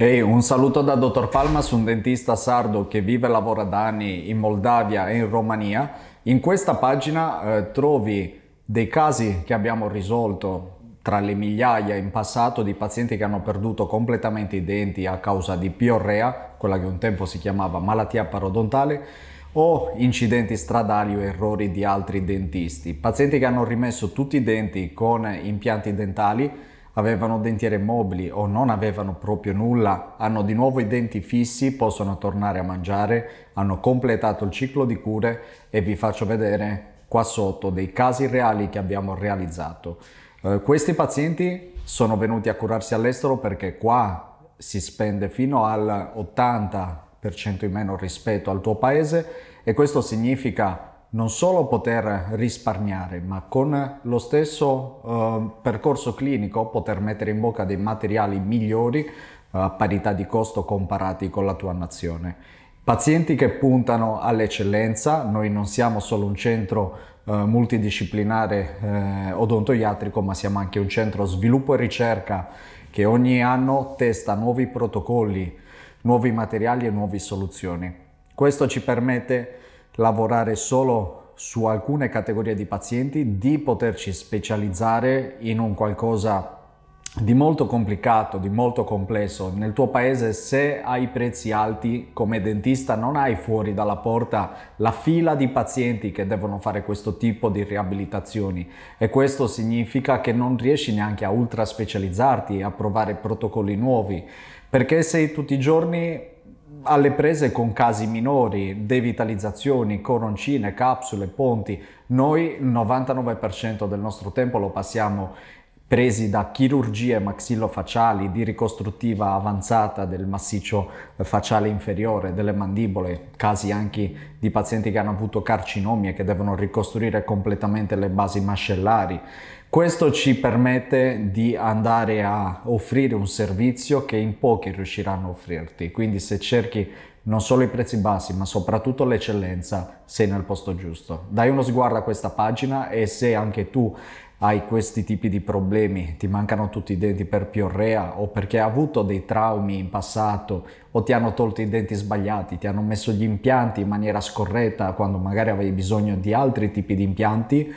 Un saluto da Dr. Palmas, un dentista sardo che vive e lavora da anni in Moldavia e in Romania. In questa pagina trovi dei casi che abbiamo risolto tra le migliaia in passato di pazienti che hanno perduto completamente i denti a causa di piorrea, quella che un tempo si chiamava malattia parodontale, o incidenti stradali o errori di altri dentisti. Pazienti che hanno rimesso tutti i denti con impianti dentali, avevano dentiere mobili o non avevano proprio nulla, hanno di nuovo i denti fissi, possono tornare a mangiare, hanno completato il ciclo di cure e vi faccio vedere qua sotto dei casi reali che abbiamo realizzato. Questi pazienti sono venuti a curarsi all'estero perché qua si spende fino al 80% in meno rispetto al tuo paese, e questo significa non solo poter risparmiare, ma con lo stesso percorso clinico poter mettere in bocca dei materiali migliori a parità di costo comparati con la tua nazione. Pazienti che puntano all'eccellenza, noi non siamo solo un centro multidisciplinare odontoiatrico, ma siamo anche un centro sviluppo e ricerca che ogni anno testa nuovi protocolli, nuovi materiali e nuove soluzioni. Questo ci permette di lavorare solo su alcune categorie di pazienti, di poterci specializzare in un qualcosa di molto complicato, di molto complesso. Nel tuo paese, se hai prezzi alti, come dentista non hai fuori dalla porta la fila di pazienti che devono fare questo tipo di riabilitazioni, e questo significa che non riesci neanche a ultra specializzarti, a provare protocolli nuovi, perché sei tutti i giorni alle prese con casi minori, devitalizzazioni, coroncine, capsule, ponti. Noi il 99% del nostro tempo lo passiamo presi da chirurgie maxillo-facciali, di ricostruttiva avanzata del massiccio facciale inferiore, delle mandibole, casi anche di pazienti che hanno avuto carcinomi e che devono ricostruire completamente le basi mascellari. Questo ci permette di andare a offrire un servizio che in pochi riusciranno a offrirti, quindi se cerchi non solo i prezzi bassi ma soprattutto l'eccellenza, sei nel posto giusto. Dai uno sguardo a questa pagina, e se anche tu hai questi tipi di problemi, ti mancano tutti i denti per piorrea o perché hai avuto dei traumi in passato, o ti hanno tolto i denti sbagliati, ti hanno messo gli impianti in maniera scorretta quando magari avevi bisogno di altri tipi di impianti,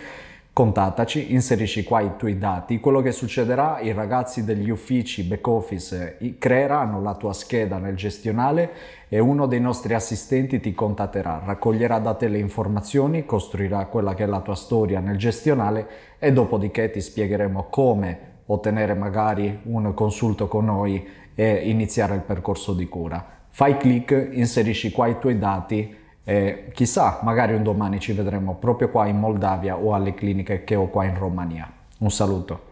contattaci, inserisci qua i tuoi dati. Quello che succederà, i ragazzi degli uffici back office creeranno la tua scheda nel gestionale e uno dei nostri assistenti ti contatterà, raccoglierà da te le informazioni, costruirà quella che è la tua storia nel gestionale, e dopodiché ti spiegheremo come ottenere magari un consulto con noi e iniziare il percorso di cura. Fai clic, inserisci qua i tuoi dati e chissà, magari un domani ci vedremo proprio qua in Moldavia o alle cliniche che ho qua in Romania. Un saluto.